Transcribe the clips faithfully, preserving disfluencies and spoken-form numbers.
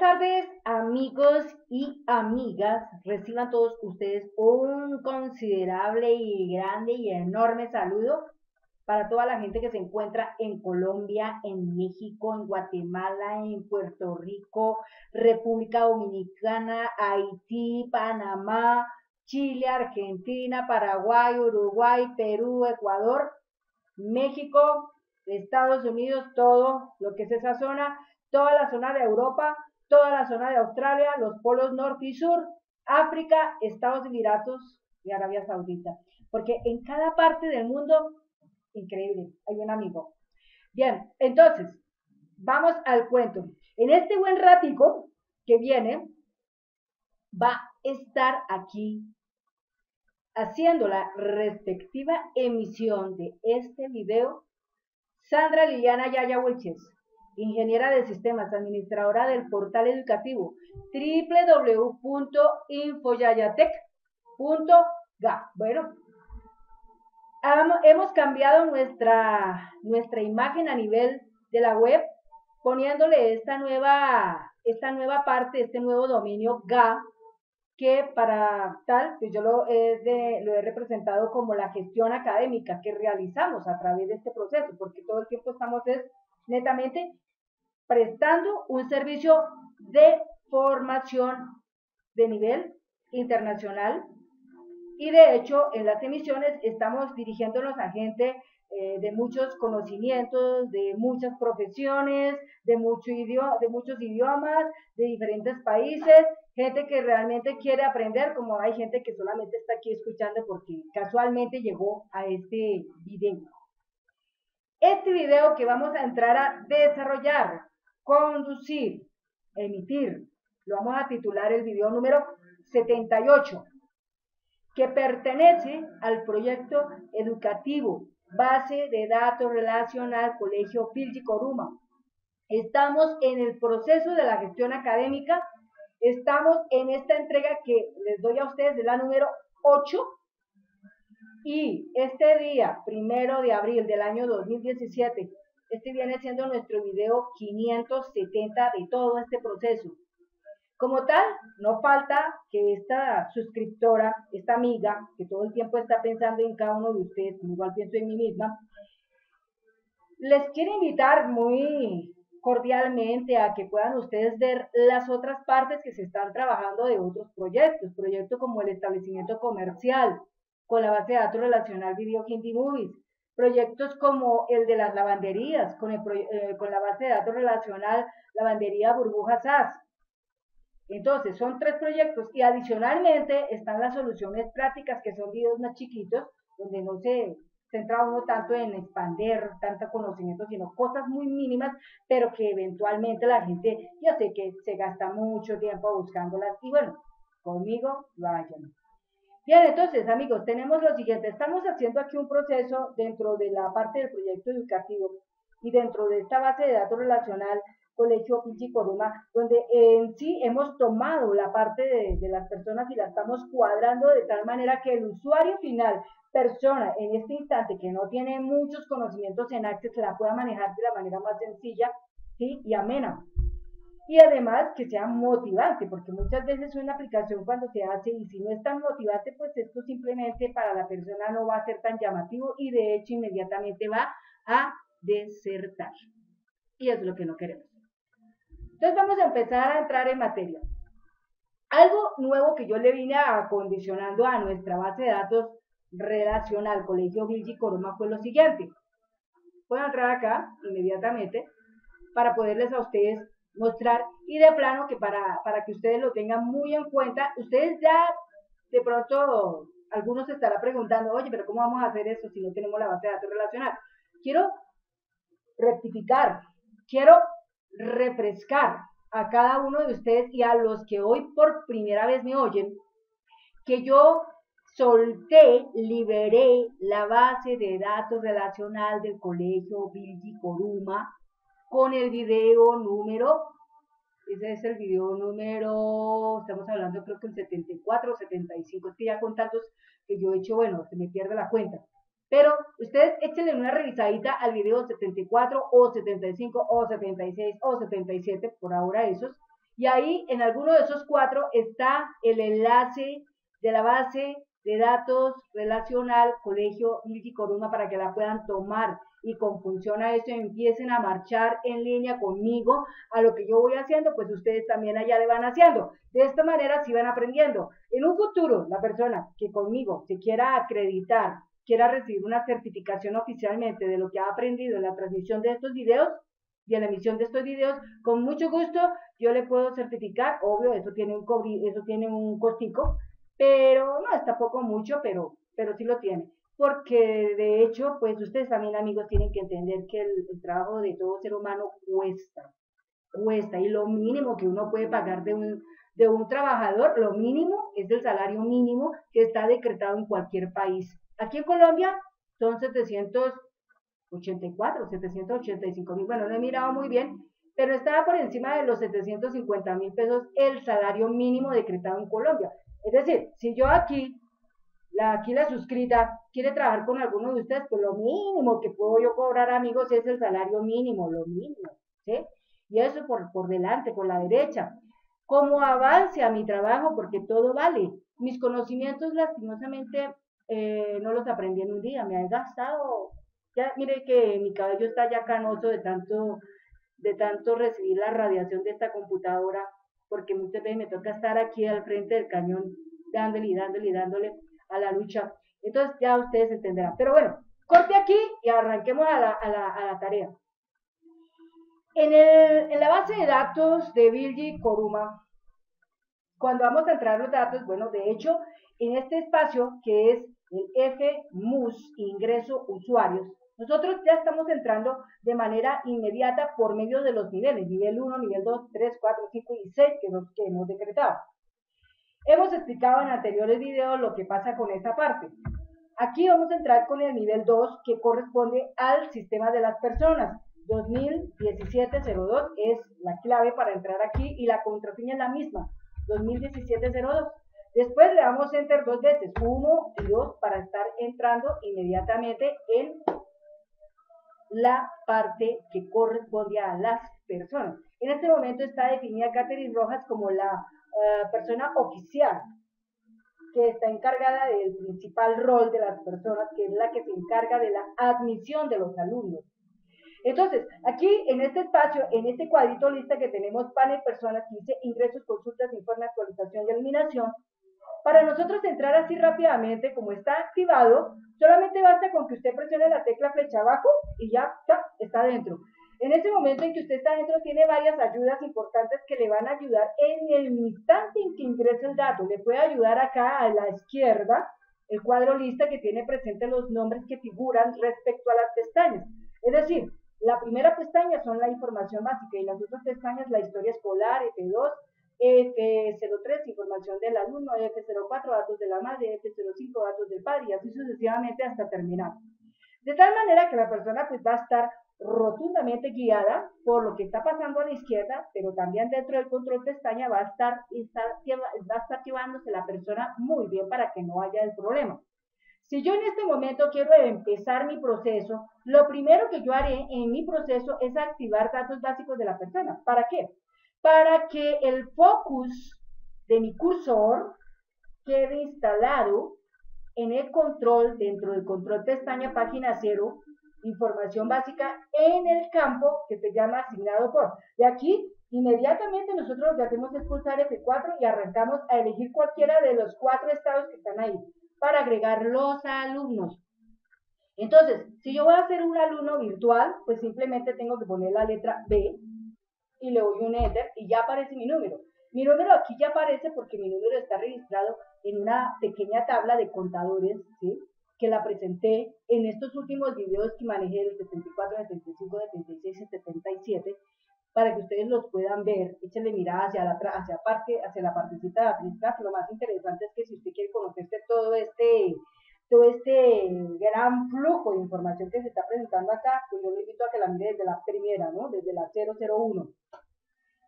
Buenas tardes, amigos y amigas. Reciban todos ustedes un considerable y grande y enorme saludo para toda la gente que se encuentra en Colombia, en México, en Guatemala, en Puerto Rico, República Dominicana, Haití, Panamá, Chile, Argentina, Paraguay, Uruguay, Perú, Ecuador, México, Estados Unidos, todo lo que es esa zona, toda la zona de Europa, toda la zona de Australia, los polos norte y sur, África, Estados Emiratos y Arabia Saudita. Porque en cada parte del mundo, increíble, hay un amigo. Bien, entonces, vamos al cuento. En este buen ratico que viene, va a estar aquí haciendo la respectiva emisión de este video Sandra Liliana Yaya Wilches, ingeniera de sistemas, administradora del portal educativo doble u doble u doble u punto info yayatec punto g a. Bueno, hemos cambiado nuestra, nuestra imagen a nivel de la web, poniéndole esta nueva, esta nueva parte, este nuevo dominio G A, que para tal, pues yo lo he, de, lo he representado como la gestión académica que realizamos a través de este proceso, porque todo el tiempo estamos es, netamente prestando un servicio de formación de nivel internacional, y de hecho en las emisiones estamos dirigiéndonos a gente eh, de muchos conocimientos, de muchas profesiones, de, mucho idioma, de muchos idiomas, de diferentes países, gente que realmente quiere aprender, como hay gente que solamente está aquí escuchando porque casualmente llegó a este video. Este video que vamos a entrar a desarrollar, conducir, emitir, lo vamos a titular el video número setenta y ocho, que pertenece al proyecto educativo Base de Datos Relacional Colegio Bilgi Koruma. Estamos en el proceso de la gestión académica, estamos en esta entrega que les doy a ustedes de la número ocho, y este día, primero de abril del año dos mil diecisiete, este viene siendo nuestro video quinientos setenta de todo este proceso. Como tal, no falta que esta suscriptora, esta amiga, que todo el tiempo está pensando en cada uno de ustedes, como igual pienso en mí misma, les quiero invitar muy cordialmente a que puedan ustedes ver las otras partes que se están trabajando de otros proyectos, proyectos como el establecimiento comercial, con la base de datos relacional Video Hindi Movies, proyectos como el de las lavanderías, con, el, eh, con la base de datos relacional Lavandería Burbujas S A S. Entonces, son tres proyectos, y adicionalmente están las soluciones prácticas, que son videos más chiquitos, donde no se centra uno tanto en expandir tanto conocimiento, sino cosas muy mínimas, pero que eventualmente la gente, yo sé que se gasta mucho tiempo buscándolas, y bueno, conmigo vayan. Bien, entonces, amigos, tenemos lo siguiente. Estamos haciendo aquí un proceso dentro de la parte del proyecto educativo y dentro de esta base de datos relacional Colegio Bilgi Koruma, donde en sí hemos tomado la parte de, de las personas y la estamos cuadrando de tal manera que el usuario final, persona en este instante que no tiene muchos conocimientos en Access, la pueda manejar de la manera más sencilla, ¿sí?, y amena. Y además que sea motivante, porque muchas veces una aplicación cuando se hace y si no es tan motivante, pues esto simplemente para la persona no va a ser tan llamativo y de hecho inmediatamente va a desertar. Y es lo que no queremos. Entonces vamos a empezar a entrar en materia. Algo nuevo que yo le vine acondicionando a nuestra base de datos relacional Colegio Bilgi Koruma fue lo siguiente. Voy a entrar acá inmediatamente para poderles a ustedes mostrar, y de plano que para, para que ustedes lo tengan muy en cuenta. Ustedes ya de pronto algunos se estarán preguntando, oye, pero ¿cómo vamos a hacer eso si no tenemos la base de datos relacional? Quiero rectificar, quiero refrescar a cada uno de ustedes y a los que hoy por primera vez me oyen, que yo solté, liberé la base de datos relacional del Colegio Bilgi Koruma con el video número, ese es el video número, estamos hablando creo que el setenta y cuatro o setenta y cinco, es que ya con tantos que yo he hecho, bueno, se me pierde la cuenta. Pero ustedes échenle una revisadita al video setenta y cuatro o setenta y cinco o setenta y seis o setenta y siete, por ahora esos, y ahí en alguno de esos cuatro está el enlace de la base de datos relacional Colegio Bilgi Koruma para que la puedan tomar y con función a esto empiecen a marchar en línea conmigo a lo que yo voy haciendo, pues ustedes también allá le van haciendo. De esta manera sí van aprendiendo. En un futuro, la persona que conmigo se quiera acreditar, quiera recibir una certificación oficialmente de lo que ha aprendido en la transmisión de estos videos y en la emisión de estos videos, con mucho gusto yo le puedo certificar. Obvio, eso tiene un, eso tiene un costico, pero no es tampoco mucho, pero, pero sí lo tiene. Porque de hecho, pues ustedes también, amigos, tienen que entender que el, el trabajo de todo ser humano cuesta, cuesta, y lo mínimo que uno puede pagar de un, de un trabajador, lo mínimo es el salario mínimo que está decretado en cualquier país. Aquí en Colombia son setecientos ochenta y cuatro, setecientos ochenta y cinco mil, bueno, no he mirado muy bien, pero estaba por encima de los setecientos cincuenta mil pesos el salario mínimo decretado en Colombia. Es decir, si yo aquí... La, aquí la suscrita quiere trabajar con alguno de ustedes, pues lo mínimo que puedo yo cobrar, amigos, es el salario mínimo, lo mínimo, ¿sí? Y eso por, por delante, por la derecha. Como avance a mi trabajo, porque todo vale. Mis conocimientos, lastimosamente, eh, no los aprendí en un día, me han gastado. Ya, mire que mi cabello está ya canoso de tanto, de tanto recibir la radiación de esta computadora, porque muchas veces me toca estar aquí al frente del cañón, dándole y dándole y dándole a la lucha. Entonces ya ustedes entenderán. Pero bueno, corte aquí y arranquemos a la, a la, a la tarea. En, el, en la base de datos de Bilgi Koruma, cuando vamos a entrar los datos, bueno, de hecho, en este espacio que es el F M U S, ingreso usuarios, nosotros ya estamos entrando de manera inmediata por medio de los niveles, nivel uno, nivel dos, tres, cuatro, cinco y seis que, nos, que hemos decretado. Hemos explicado en anteriores videos lo que pasa con esta parte. Aquí vamos a entrar con el nivel dos, que corresponde al sistema de las personas. dos mil diecisiete cero dos es la clave para entrar aquí y la contraseña es la misma, dos mil diecisiete cero dos. Después le damos enter dos veces, uno y dos, para estar entrando inmediatamente en la parte que corresponde a las personas. En este momento está definida Katherine Rojas como la Uh, persona oficial que está encargada del principal rol de las personas, que es la que se encarga de la admisión de los alumnos. Entonces, aquí en este espacio, en este cuadrito lista que tenemos, panel personas, que dice ingresos, consultas, informes, actualización y eliminación, para nosotros entrar así rápidamente, como está activado, solamente basta con que usted presione la tecla flecha abajo y ya, ya está dentro. En ese momento en que usted está dentro, tiene varias ayudas importantes que le van a ayudar en el instante en que ingrese el dato. Le puede ayudar acá a la izquierda, el cuadro lista que tiene presente los nombres que figuran respecto a las pestañas. Es decir, la primera pestaña son la información básica y las otras pestañas la historia escolar, F dos, F cero tres, información del alumno, F cero cuatro, datos de la madre, F cero cinco, datos del padre y así sucesivamente hasta terminar. De tal manera que la persona pues va a estar rotundamente guiada por lo que está pasando a la izquierda, pero también dentro del control pestaña va a estar, estar, va a estar llevándose la persona muy bien para que no haya el problema. Si yo en este momento quiero empezar mi proceso, lo primero que yo haré en mi proceso es activar datos básicos de la persona. ¿Para qué? Para que el focus de mi cursor quede instalado en el control, dentro del control pestaña página cero, información básica en el campo que se llama asignado por. De aquí, inmediatamente nosotros lo que hacemos es pulsar F cuatro y arrancamos a elegir cualquiera de los cuatro estados que están ahí para agregar los alumnos. Entonces, si yo voy a hacer un alumno virtual, pues simplemente tengo que poner la letra B y le doy un enter y ya aparece mi número. Mi número aquí ya aparece porque mi número está registrado en una pequeña tabla de contadores, ¿sí?, que la presenté en estos últimos videos que manejé, del setenta y cuatro, setenta y cinco, setenta y seis, setenta y siete, para que ustedes los puedan ver. Échenle mirada hacia la, hacia parte, hacia la partecita de atrás. Lo más interesante es que si usted quiere conocerse todo este, todo este gran flujo de información que se está presentando acá, pues yo le invito a que la mire desde la primera, ¿no?, desde la cero cero uno.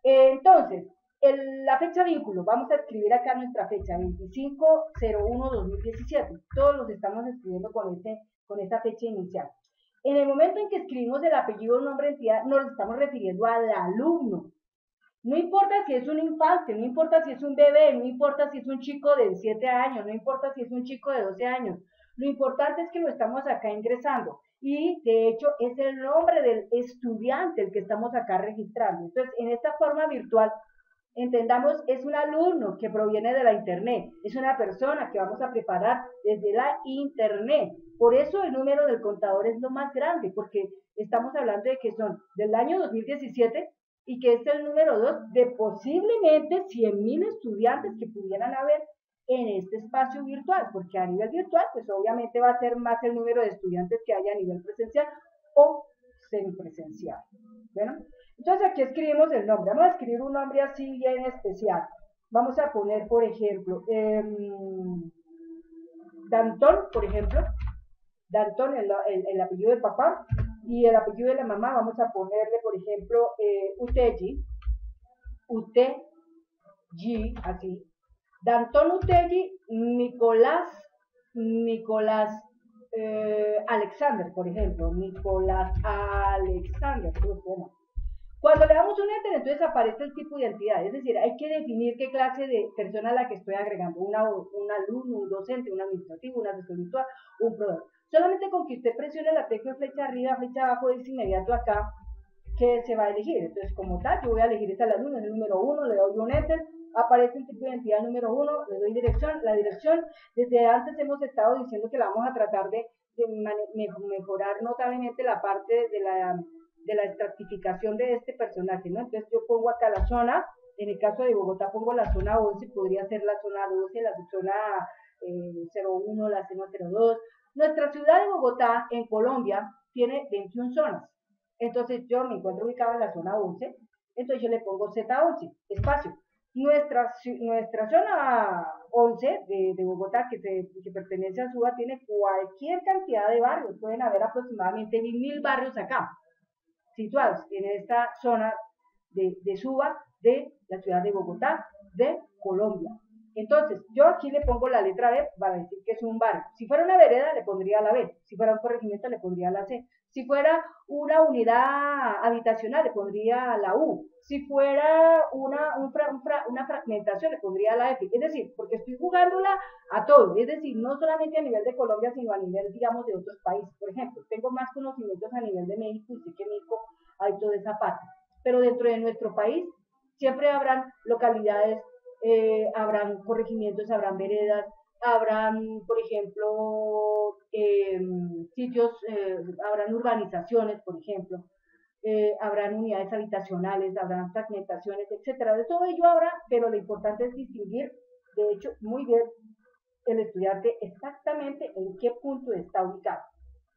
Entonces, El, la fecha vínculo, vamos a escribir acá nuestra fecha, veinticinco cero uno dos mil diecisiete, todos los estamos escribiendo con, este, con esta fecha inicial. En el momento en que escribimos el apellido, nombre, entidad, nos estamos refiriendo al alumno. No importa si es un infante, no importa si es un bebé, no importa si es un chico de siete años, no importa si es un chico de doce años. Lo importante es que lo estamos acá ingresando y de hecho es el nombre del estudiante el que estamos acá registrando. Entonces, en esta forma virtual, entendamos, es un alumno que proviene de la internet, es una persona que vamos a preparar desde la internet. Por eso el número del contador es lo más grande, porque estamos hablando de que son del año dos mil diecisiete y que es el número dos de posiblemente cien mil estudiantes que pudieran haber en este espacio virtual, porque a nivel virtual, pues obviamente va a ser más el número de estudiantes que haya a nivel presencial o semipresencial. Bueno, entonces aquí escribimos el nombre. Vamos a escribir un nombre así bien especial. Vamos a poner, por ejemplo, eh, Dantón, por ejemplo. Dantón, el, el, el apellido del papá, y el apellido de la mamá, vamos a ponerle, por ejemplo, eh, Utegui. Utegui, así. Dantón Utegui, Nicolás, Nicolás eh, Alexander, por ejemplo, Nicolás Alexander, ¿cómo se llama? Cuando le damos un enter, entonces aparece el tipo de identidad, es decir, hay que definir qué clase de persona a la que estoy agregando, una, un alumno, un docente, un administrativo, un asesor virtual, un proveedor. Solamente con que usted presione la tecla flecha arriba, flecha abajo, es inmediato acá que se va a elegir. Entonces, como tal, yo voy a elegir este alumno, es el número uno, le doy un enter, aparece el tipo de identidad número uno, le doy dirección, la dirección, desde antes hemos estado diciendo que la vamos a tratar de, de mejorar notablemente la parte de la, de la estratificación de este personaje, ¿no? Entonces yo pongo acá la zona, en el caso de Bogotá pongo la zona once, podría ser la zona doce, la zona eh, cero uno, la zona cero dos. Nuestra ciudad de Bogotá, en Colombia, tiene veintiuna zonas, entonces yo me encuentro ubicado en la zona once, entonces yo le pongo zeta once, espacio. Nuestra, nuestra zona once de, de Bogotá, que, se, que pertenece a SUBA, tiene cualquier cantidad de barrios, pueden haber aproximadamente mil, mil barrios acá, situados en esta zona de, de SUBA, de la ciudad de Bogotá, de Colombia. Entonces, yo aquí le pongo la letra B para decir que es un barrio. Si fuera una vereda, le pondría la B. Si fuera un corregimiento, le pondría la C. Si fuera una unidad habitacional, le pondría la U. Si fuera una, un fra, un fra, una fragmentación, le pondría la F. Es decir, porque estoy jugándola a todo. Es decir, no solamente a nivel de Colombia, sino a nivel, digamos, de otros países. Por ejemplo, tengo más conocimientos a nivel de México, y sé que en México hay toda esa parte. Pero dentro de nuestro país, siempre habrán localidades, Eh, habrán corregimientos, habrán veredas, habrán, por ejemplo, eh, sitios, eh, habrán urbanizaciones, por ejemplo, eh, habrán unidades habitacionales, habrán fragmentaciones, etcétera. De todo ello habrá, pero lo importante es distinguir, de hecho, muy bien el estudiante exactamente en qué punto está ubicado,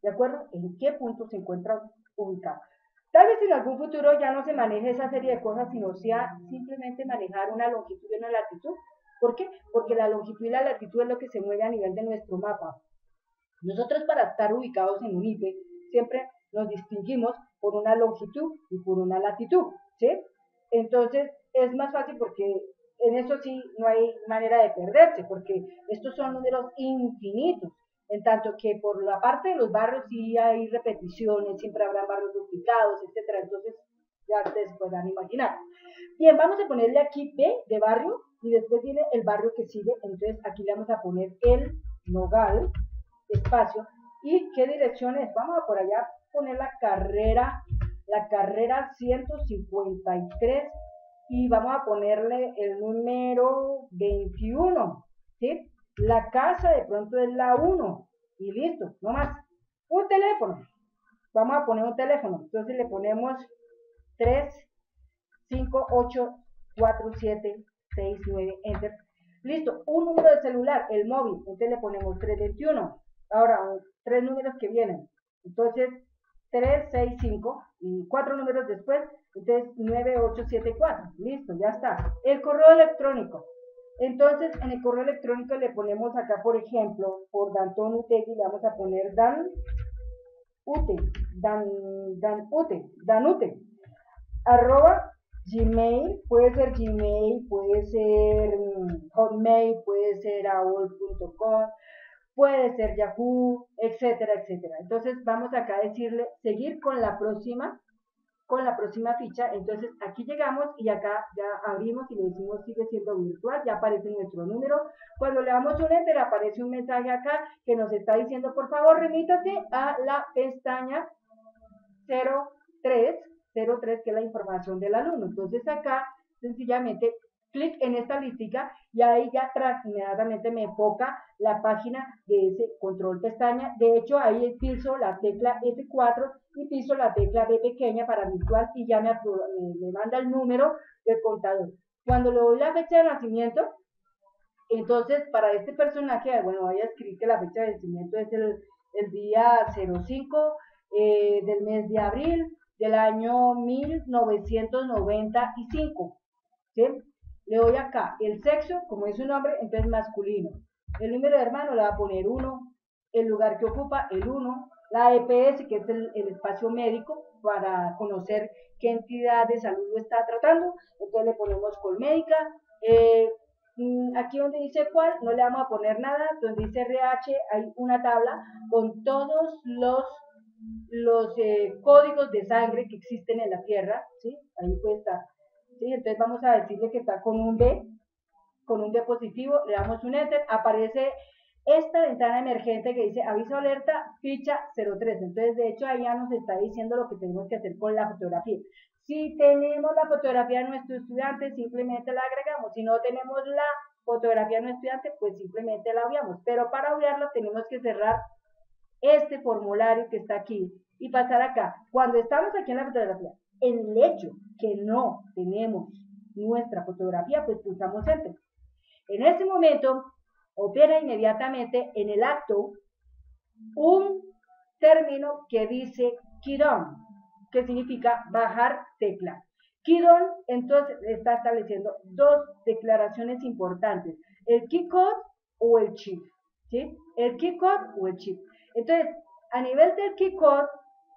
¿de acuerdo? En qué punto se encuentra ubicado. Tal vez en algún futuro ya no se maneje esa serie de cosas, sino sea simplemente manejar una longitud y una latitud. ¿Por qué? Porque la longitud y la latitud es lo que se mueve a nivel de nuestro mapa. Nosotros, para estar ubicados en un I P, siempre nos distinguimos por una longitud y por una latitud, ¿sí? Entonces, es más fácil porque en eso sí no hay manera de perderse, porque estos son números infinitos. En tanto que por la parte de los barrios sí hay repeticiones, siempre habrá barrios duplicados, etcétera. Entonces, ya ustedes podrán imaginar. Bien, vamos a ponerle aquí B de barrio y después viene el barrio que sigue. Entonces, aquí le vamos a poner el Nogal, espacio. ¿Y qué dirección es? Vamos a por allá poner la carrera, la carrera ciento cincuenta y tres y vamos a ponerle el número veintiuno, ¿sí? La casa de pronto es la uno y listo, no más. Un teléfono, vamos a poner un teléfono, entonces le ponemos tres cinco ocho cuatro siete seis nueve, enter, listo. Un número de celular, el móvil, entonces le ponemos tres veintiuno, ahora tres números que vienen, entonces tres seis cinco y cuatro números después, entonces nueve ocho siete cuatro, listo, ya está. El correo electrónico. Entonces, en el correo electrónico le ponemos acá, por ejemplo, por Dantón Utegui, le vamos a poner Dan Ute, Dan, Dan Ute, Dan Ute, arroba Gmail, puede ser Gmail, puede ser Hotmail, puede ser a o l punto com, puede ser Yahoo, etcétera, etcétera. Entonces, vamos acá a decirle, seguir con la próxima con la próxima ficha. Entonces aquí llegamos y acá ya abrimos y le decimos sigue siendo virtual, ya aparece nuestro número. Cuando le damos un enter aparece un mensaje acá que nos está diciendo por favor remítase a la pestaña cero tres, cero tres, que es la información del alumno. Entonces acá sencillamente clic en esta listica y ahí ya tras, inmediatamente me enfoca la página de ese control pestaña. De hecho, ahí piso la tecla F cuatro y piso la tecla B pequeña para virtual y ya me, me manda el número del contador. Cuando le doy la fecha de nacimiento, entonces para este personaje, bueno, voy a escribir que la fecha de nacimiento es el, el día cero cinco eh, del mes de abril del año mil novecientos noventa y cinco, ¿sí? Le doy acá el sexo, como es un hombre, entonces masculino. El número de hermano le va a poner uno. El lugar que ocupa, el uno. La E P S, que es el, el espacio médico, para conocer qué entidad de salud lo está tratando. Entonces le ponemos Colmédica. Eh, aquí donde dice cuál, no le vamos a poner nada. Donde dice R H, hay una tabla con todos los, los eh, códigos de sangre que existen en la tierra, ¿sí? Ahí puede estar. Sí, entonces vamos a decirle que está con un B, con un B positivo, le damos un enter, aparece esta ventana emergente que dice aviso alerta, ficha cero tres, entonces de hecho ahí ya nos está diciendo lo que tenemos que hacer con la fotografía. Si tenemos la fotografía de nuestro estudiante, simplemente la agregamos, si no tenemos la fotografía de nuestro estudiante, pues simplemente la obviamos, pero para obviarla tenemos que cerrar este formulario que está aquí y pasar acá. Cuando estamos aquí en la fotografía, en el hecho que no tenemos nuestra fotografía, pues pulsamos enter. En este momento opera inmediatamente en el acto un término que dice quirón, que significa bajar tecla. Quirón entonces está estableciendo dos declaraciones importantes, el key code o el chip, ¿sí? El key code o el chip. Entonces, a nivel del key code,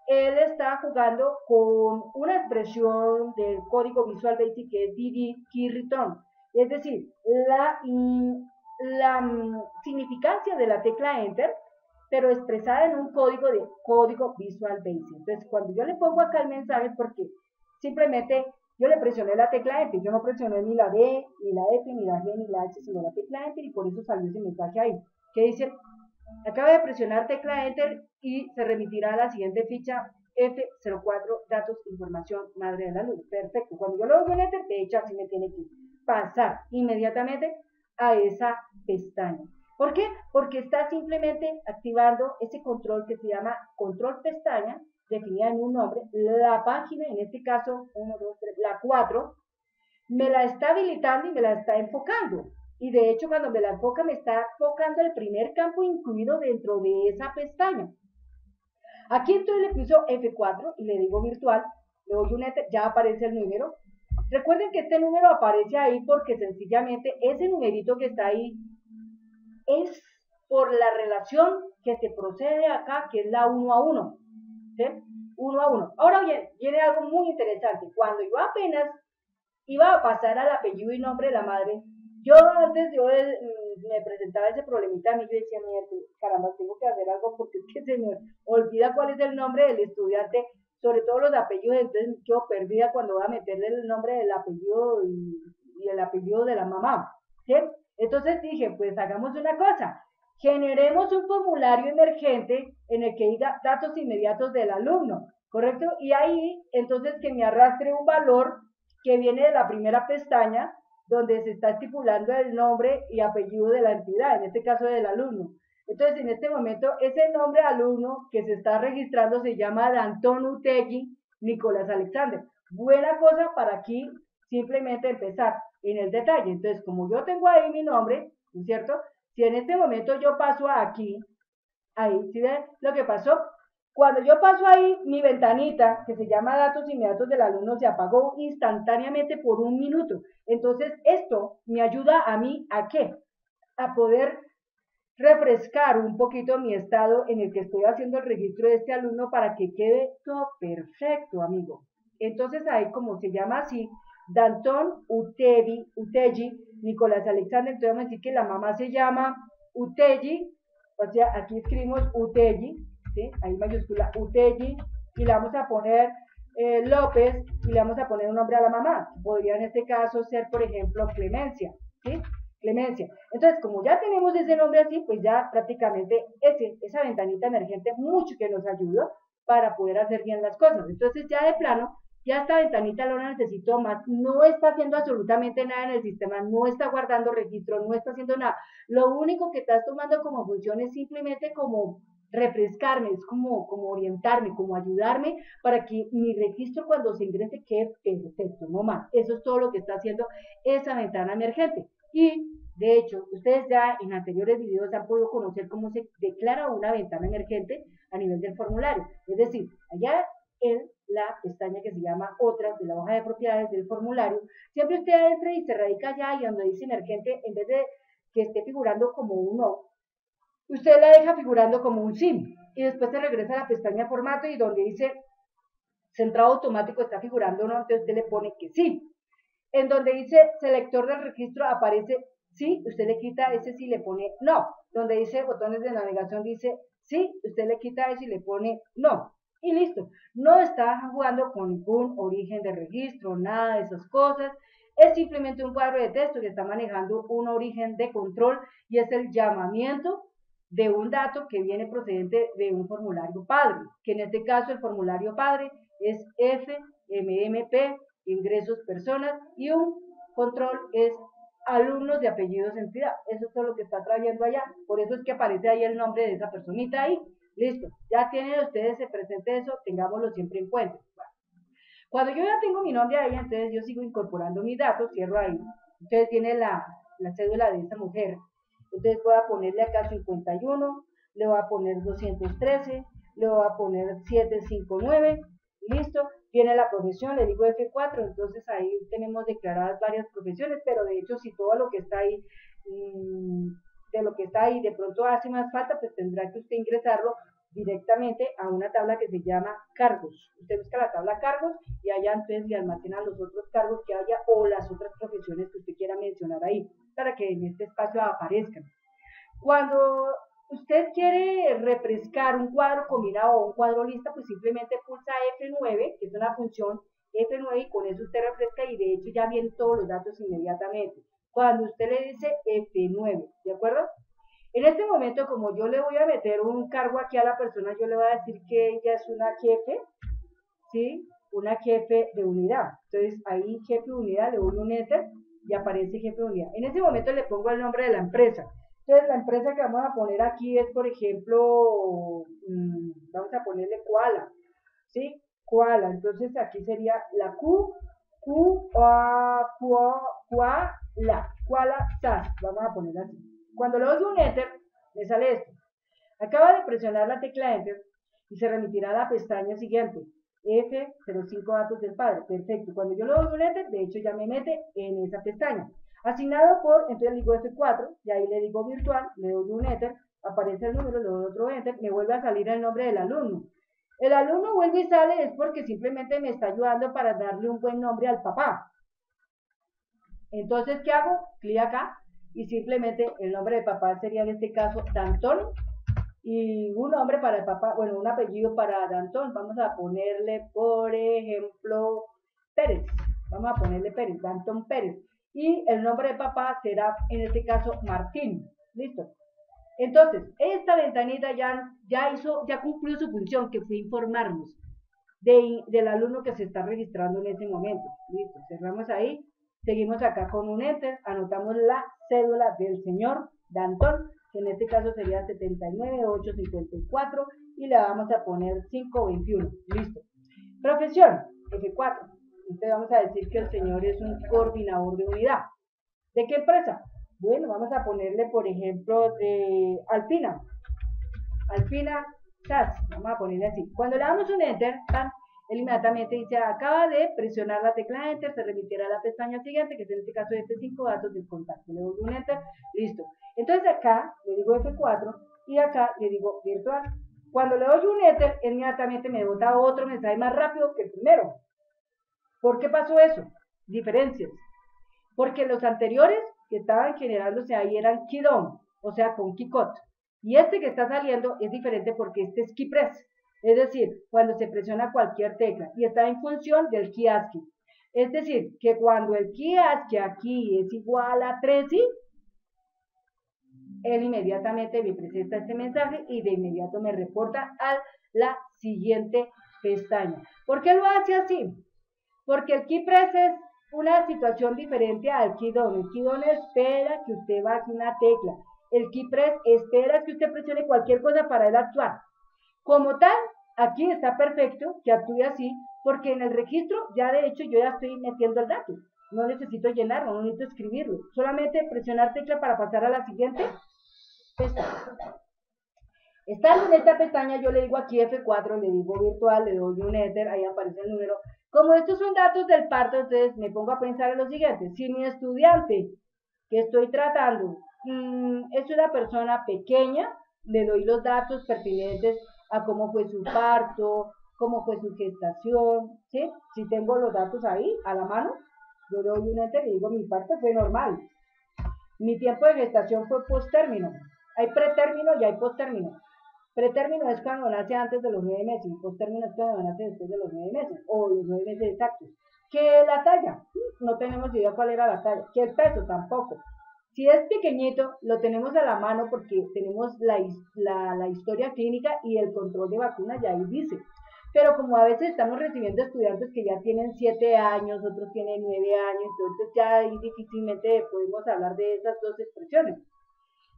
él está jugando con una expresión del código visual basic que es D D Key Return. Es decir, la, la significancia de la tecla Enter, pero expresada en un código de código visual basic. Entonces, cuando yo le pongo acá el mensaje, porque simplemente yo le presioné la tecla Enter, yo no presioné ni la B, ni la F, ni la G, ni la H, sino la tecla Enter, y por eso salió ese mensaje ahí, que dice... Acaba de presionar tecla Enter y se remitirá a la siguiente ficha F cero cuatro, datos, información, madre de la luz. Perfecto. Cuando yo lo hago en Enter, de hecho, así me tiene que pasar inmediatamente a esa pestaña. ¿Por qué? Porque está simplemente activando ese control que se llama control pestaña, definida en un nombre. La página, en este caso, uno, dos, tres, la cuatro, me la está habilitando y me la está enfocando. Y de hecho cuando me la enfoca, me está enfocando el primer campo incluido dentro de esa pestaña. Aquí entonces le piso F cuatro y le digo virtual, le doy un enter, ya aparece el número. Recuerden que este número aparece ahí porque sencillamente ese numerito que está ahí es por la relación que se procede acá, que es la uno a uno. ¿Sí? uno a uno. Ahora bien, viene algo muy interesante. Cuando yo apenas iba a pasar al apellido y nombre de la madre, yo antes yo el, me presentaba ese problemita a mí, yo decía, caramba, tengo que hacer algo porque es que se me olvida cuál es el nombre del estudiante, sobre todo los apellidos, entonces yo perdía cuando voy a meterle el nombre del apellido y, y el apellido de la mamá, ¿sí? Entonces dije, pues hagamos una cosa, generemos un formulario emergente en el que diga datos inmediatos del alumno, ¿correcto? Y ahí, entonces que me arrastre un valor que viene de la primera pestaña, donde se está estipulando el nombre y apellido de la entidad, en este caso del alumno. Entonces, en este momento, ese nombre de alumno que se está registrando se llama Dantón Utegui Nicolás Alexander. Buena cosa para aquí simplemente empezar en el detalle. Entonces, como yo tengo ahí mi nombre, ¿no es cierto? Si en este momento yo paso aquí, ahí, ¿sí ven lo que pasó? Cuando yo paso ahí, mi ventanita, que se llama datos inmediatos del alumno, se apagó instantáneamente por un minuto. Entonces, esto me ayuda a mí, ¿a qué? A poder refrescar un poquito mi estado en el que estoy haciendo el registro de este alumno para que quede todo perfecto, amigo. Entonces, ahí como se llama así, Dantón Utevi, Utegui, Nicolás Alexander, entonces vamos a decir que la mamá se llama Utegui, o sea, aquí escribimos Utegui, ¿sí? Ahí mayúscula Utegui, y le vamos a poner eh, López, y le vamos a poner un nombre a la mamá. Podría en este caso ser, por ejemplo, Clemencia, ¿sí? Clemencia. Entonces, como ya tenemos ese nombre así, pues ya prácticamente ese, esa ventanita emergente mucho que nos ayudó para poder hacer bien las cosas. Entonces, ya de plano, ya esta ventanita no la necesito más, no está haciendo absolutamente nada en el sistema, no está guardando registro, no está haciendo nada. Lo único que estás tomando como función es simplemente como refrescarme, es como, como orientarme, como ayudarme para que mi registro cuando se ingrese quede perfecto, no más. Eso es todo lo que está haciendo esa ventana emergente. Y, de hecho, ustedes ya en anteriores videos han podido conocer cómo se declara una ventana emergente a nivel del formulario. Es decir, allá en la pestaña que se llama Otras de la hoja de propiedades del formulario, siempre usted entra y se radica allá y donde dice emergente, en vez de que esté figurando como un O, usted la deja figurando como un SIM. Y después se regresa a la pestaña Formato y donde dice Centrado Automático está figurando un O, entonces usted le pone que sí. En donde dice selector del registro aparece sí, usted le quita ese sí y le pone no. Donde dice botones de navegación dice sí, usted le quita ese y le pone no. Y listo. No está jugando con ningún origen de registro, nada de esas cosas. Es simplemente un cuadro de texto que está manejando un origen de control y es el llamamiento de un dato que viene procedente de un formulario padre, que en este caso el formulario padre es F M M P, ingresos personas, y un control es alumnos de apellidos entidad. Eso es todo lo que está trayendo allá, por eso es que aparece ahí el nombre de esa personita ahí. Listo, ya tienen ustedes presente eso, tengámoslo siempre en cuenta. Cuando yo ya tengo mi nombre ahí, entonces yo sigo incorporando mis datos, cierro ahí, entonces tiene la, la cédula de esta mujer, entonces voy a ponerle acá cincuenta y uno, le voy a poner doscientos trece, le voy a poner setecientos cincuenta y nueve, listo. Viene la profesión, le digo F cuatro, entonces ahí tenemos declaradas varias profesiones, pero de hecho si todo lo que está ahí, mmm, de lo que está ahí de pronto hace más falta, pues tendrá que usted ingresarlo directamente a una tabla que se llama cargos. Usted busca la tabla cargos y allá entonces le almacenan los otros cargos que haya o las otras profesiones que usted quiera mencionar ahí, para que en este espacio aparezcan. Cuando usted quiere refrescar un cuadro combinado o un cuadro lista, pues simplemente pulsa F nueve, que es una función F nueve, y con eso usted refresca y de hecho ya vienen todos los datos inmediatamente. Cuando usted le dice F nueve, ¿de acuerdo? En este momento, como yo le voy a meter un cargo aquí a la persona, yo le voy a decir que ella es una jefe, ¿sí? Una jefe de unidad. Entonces ahí jefe de unidad, le doy un enter y aparece jefe de unidad. En este momento le pongo el nombre de la empresa. Entonces, la empresa que vamos a poner aquí es, por ejemplo, mmm, vamos a ponerle Koala, ¿sí? Koala, entonces aquí sería la Q, Q, A, Q, Koala, Koala S A S, vamos a poner así. Cuando le doy un Enter, me sale esto. Acaba de presionar la tecla Enter y se remitirá a la pestaña siguiente, F cero cinco datos del padre, perfecto. Cuando yo le doy un Enter, de hecho ya me mete en esa pestaña. Asignado por, entonces le digo F cuatro, y ahí le digo virtual, le doy un enter, aparece el número, le doy otro enter, me vuelve a salir el nombre del alumno. El alumno vuelve y sale es porque simplemente me está ayudando para darle un buen nombre al papá. Entonces, ¿qué hago? Clic acá, y simplemente el nombre de papá sería en este caso Dantón, y un nombre para el papá, bueno, un apellido para Dantón, vamos a ponerle, por ejemplo, Pérez, vamos a ponerle Pérez, Dantón Pérez. Y el nombre de papá será, en este caso, Martín. ¿Listo? Entonces, esta ventanita ya, ya, hizo, ya cumplió su función, que fue informarnos de, del alumno que se está registrando en ese momento. ¿Listo? Cerramos ahí. Seguimos acá con un enter. Anotamos la cédula del señor Dantón, que en este caso sería setenta y nueve mil ochocientos cincuenta y cuatro, y le vamos a poner quinientos veintiuno. ¿Listo? Profesión, F cuatro. Entonces vamos a decir que el señor es un coordinador de unidad. ¿De qué empresa? Bueno, vamos a ponerle, por ejemplo, de Alpina. Alpina S A S. Vamos a ponerle así. Cuando le damos un enter, tan, él inmediatamente dice, acaba de presionar la tecla enter, se remitirá a la pestaña siguiente, que es en este caso F cinco, datos del contacto. Le doy un enter, listo. Entonces acá le digo F cuatro y acá le digo virtual. Cuando le doy un enter, él inmediatamente me bota otro mensaje más rápido que el primero. ¿Por qué pasó eso? Diferencias. Porque los anteriores que estaban generándose ahí eran Kidon, o sea, con Kikot. Y este que está saliendo es diferente porque este es Kipress. es decir, cuando se presiona cualquier tecla y está en función del kiasqui. Es decir, que cuando el kiasqui aquí es igual a trece, él inmediatamente me presenta este mensaje y de inmediato me reporta a la siguiente pestaña. ¿Por qué lo hace así? Porque el key press es una situación diferente al key down. El key down espera que usted baje una tecla. El key press espera que usted presione cualquier cosa para él actuar. Como tal, aquí está perfecto que actúe así, porque en el registro ya de hecho yo ya estoy metiendo el dato. No necesito llenarlo, no necesito escribirlo. Solamente presionar tecla para pasar a la siguiente pestaña. Estando en esta pestaña, yo le digo aquí F cuatro, le digo virtual, le doy un header, ahí aparece el número. Como estos son datos del parto, entonces me pongo a pensar en lo siguiente. Si mi estudiante que estoy tratando mmm, es una persona pequeña, le doy los datos pertinentes a cómo fue su parto, cómo fue su gestación, ¿sí? Si tengo los datos ahí, a la mano, yo le doy un enter y digo mi parto fue normal. Mi tiempo de gestación fue posttérmino. Hay pretérmino y hay posttérmino. Pretérmino es cuando nace antes de los nueve meses, y posttérmino es cuando nace después de los nueve meses, o los nueve meses exactos. Que la talla, no tenemos idea cuál era la talla, que el peso tampoco. Si es pequeñito, lo tenemos a la mano porque tenemos la, la, la historia clínica y el control de vacunas, y ahí dice. Pero como a veces estamos recibiendo estudiantes que ya tienen siete años, otros tienen nueve años, entonces ya ahí difícilmente podemos hablar de esas dos expresiones.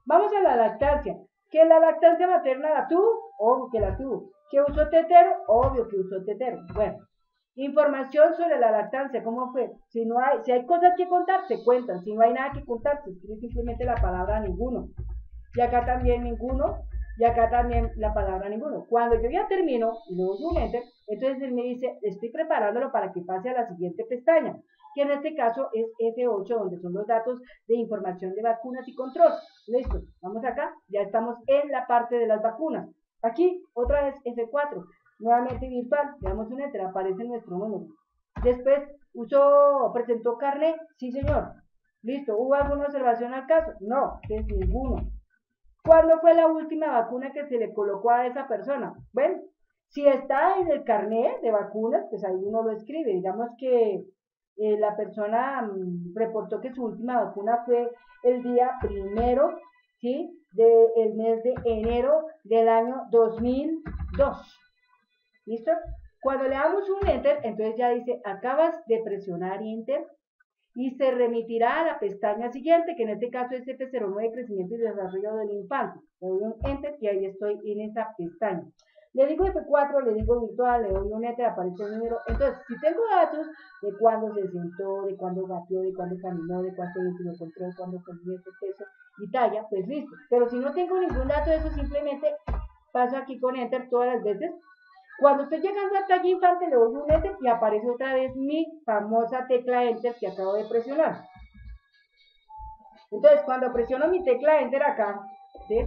Vamos a la lactancia. Que la lactancia materna la tuvo, obvio que la tuvo. Que usó tetero, obvio que usó tetero. Bueno, información sobre la lactancia, ¿cómo fue? Si no hay, si hay cosas que contar, se cuentan. Si no hay nada que contar, se escribe simplemente la palabra ninguno. Y acá también ninguno, y acá también la palabra ninguno. Cuando yo ya termino, y luego doy un enter, entonces él me dice, estoy preparándolo para que pase a la siguiente pestaña, que en este caso es F ocho, donde son los datos de información de vacunas y control. Listo, vamos acá, ya estamos en la parte de las vacunas. Aquí, otra vez F cuatro, nuevamente virtual, le damos un enter, aparece nuestro número. Después, usó, presentó carnet, sí señor. Listo, ¿hubo alguna observación al caso? No, es ninguno. ¿Cuándo fue la última vacuna que se le colocó a esa persona? Bueno, si está en el carnet de vacunas, pues ahí uno lo escribe, digamos que... Eh, la persona mm, reportó que su última vacuna fue el día primero, ¿sí? Del mes de enero del año dos mil dos. ¿Listo? Cuando le damos un enter, entonces ya dice, acabas de presionar enter y se remitirá a la pestaña siguiente, que en este caso es F cero nueve, crecimiento y desarrollo del infante. Le doy un enter y ahí estoy en esa pestaña. Le digo F cuatro, le digo virtual, le doy un enter, aparece el número. Entonces, si tengo datos de cuándo se sentó, de cuándo gateó, de cuándo caminó, de cuánto lo encontró, de cuándo comió este peso y talla, pues listo. Pero si no tengo ningún dato de eso, simplemente paso aquí con enter todas las veces. Cuando estoy llegando a talla infante, le doy un enter y aparece otra vez mi famosa tecla enter que acabo de presionar. Entonces, cuando presiono mi tecla enter acá, ¿sí?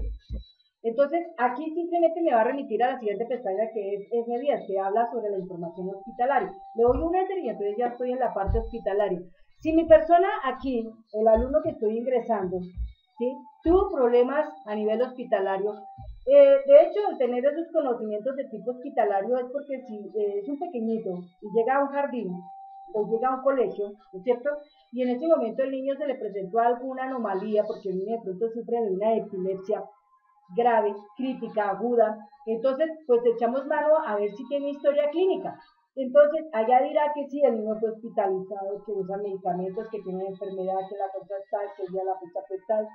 Entonces, aquí simplemente me va a remitir a la siguiente pestaña que es F diez, que habla sobre la información hospitalaria. Le doy un enter y entonces ya estoy en la parte hospitalaria. Si mi persona aquí, el alumno que estoy ingresando, ¿sí? Tuvo problemas a nivel hospitalario, eh, de hecho, el tener esos conocimientos de tipo hospitalario es porque si eh, es un pequeñito y llega a un jardín o llega a un colegio, ¿no es cierto?, y en ese momento el niño se le presentó alguna anomalía porque el niño de pronto sufre de una epilepsia grave, crítica, aguda, entonces pues echamos mano a ver si tiene historia clínica. Entonces allá dirá que sí, el niño fue hospitalizado, que usa medicamentos, que tiene una enfermedad, que la cosa es tal, que ya la fecha fue tal,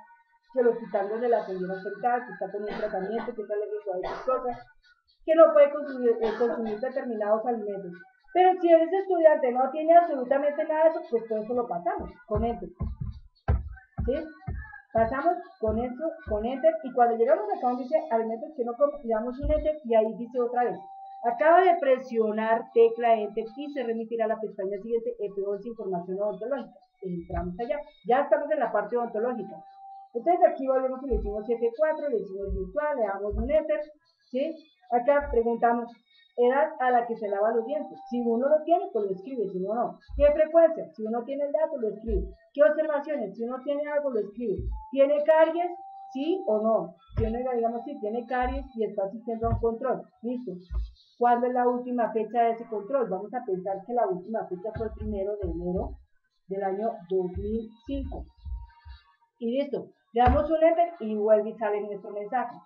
que los hospitales de la señora fue tal, que está con un tratamiento, que está le a esas cosas, que no puede consumir, eh, consumir determinados alimentos. Pero si ese estudiante no tiene absolutamente nada de eso, pues todo eso lo pasamos con esto. ¿Sí? Pasamos con esto, con enter, y cuando llegamos acá donde dice alimentos que no como, le damos un enter y ahí dice otra vez, acaba de presionar tecla enter y se remitirá a la pestaña siguiente F once, información odontológica. Entramos allá, ya estamos en la parte odontológica. Entonces aquí volvemos y le decimos F cuatro, le decimos virtual, le damos un enter, ¿sí? Acá preguntamos edad a la que se lava los dientes. Si uno lo tiene, pues lo escribe, si no, no. ¿Qué frecuencia? Si uno tiene el dato, lo escribe. ¿Qué observaciones? Si uno tiene algo, lo escribe. ¿Tiene caries? sí o no, tiene, digamos, si tiene caries y está asistiendo a un control, listo. ¿Cuál es la última fecha de ese control? Vamos a pensar que la última fecha fue el primero de enero del año dos mil cinco. Y listo, le damos un enter y vuelve y sale nuestro mensaje.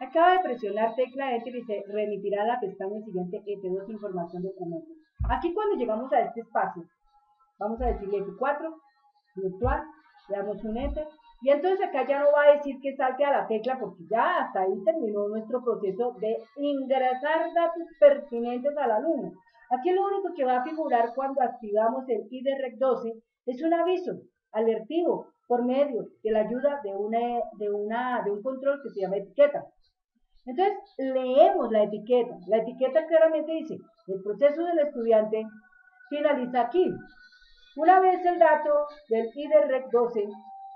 Acaba de presionar tecla Enter y se remitirá a la pestaña siguiente F dos información de documento. Aquí cuando llegamos a este espacio, vamos a decirle F cuatro, virtual, le damos un enter. Y entonces acá ya no va a decir que salte a la tecla porque ya hasta ahí terminó nuestro proceso de ingresar datos pertinentes al alumno. Aquí lo único que va a figurar cuando activamos el I D Rec doce es un aviso alertivo por medio de la ayuda de, una, de, una, de un control que se llama etiqueta. Entonces leemos la etiqueta. La etiqueta claramente dice, el proceso del estudiante finaliza aquí. Una vez el dato del I D Rec doce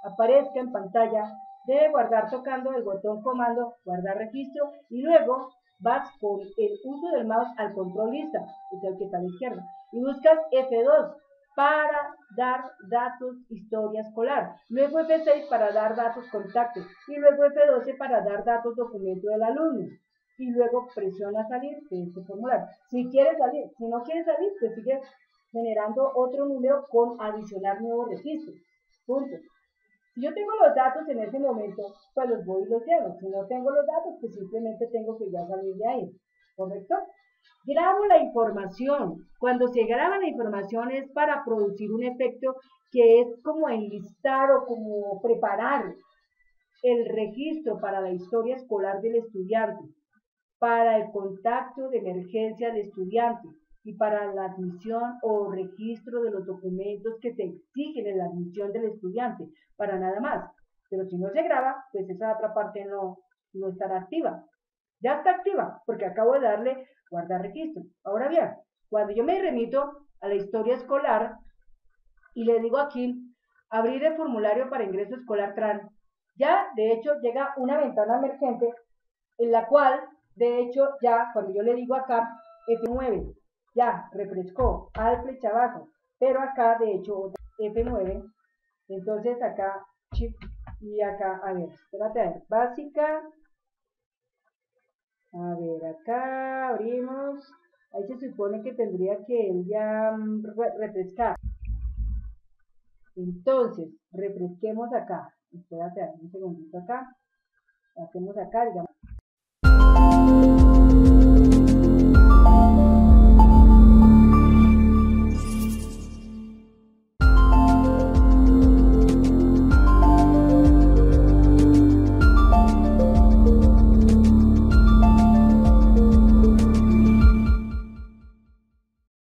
aparezca en pantalla, debe guardar tocando el botón comando guardar registro y luego vas con el uso del mouse al control lista, es el que está a la izquierda, y buscas F dos para dar datos historia escolar, luego F seis para dar datos contactos y luego F doce para dar datos documento del alumno y luego presiona salir de este formulario. Si quieres salir, si no quieres salir, pues sigues generando otro número con adicionar nuevos registros. Punto. Si yo tengo los datos en ese momento, pues los voy y los llevo. Si no tengo los datos, pues simplemente tengo que ya salir de ahí. ¿Correcto? Grabo la información. Cuando se graba la información es para producir un efecto que es como enlistar o como preparar el registro para la historia escolar del estudiante, para el contacto de emergencia del estudiante y para la admisión o registro de los documentos que se exigen en la admisión del estudiante, para nada más. Pero si no se graba, pues esa otra parte no, no estará activa. Ya está activa, porque acabo de darle guardar registro. Ahora bien, cuando yo me remito a la historia escolar y le digo aquí, abrir el formulario para ingreso escolar T R A N, ya de hecho llega una ventana emergente en la cual, de hecho, ya cuando yo le digo acá, F nueve, ya, refrescó, al flecha abajo, pero acá de hecho F nueve, entonces acá, chip, y acá, a ver, espérate, a ver, básica, a ver, acá, abrimos, ahí se supone que tendría que él ya refrescar, entonces, refresquemos acá, espérate, a ver, un segundito acá, hacemos acá, digamos,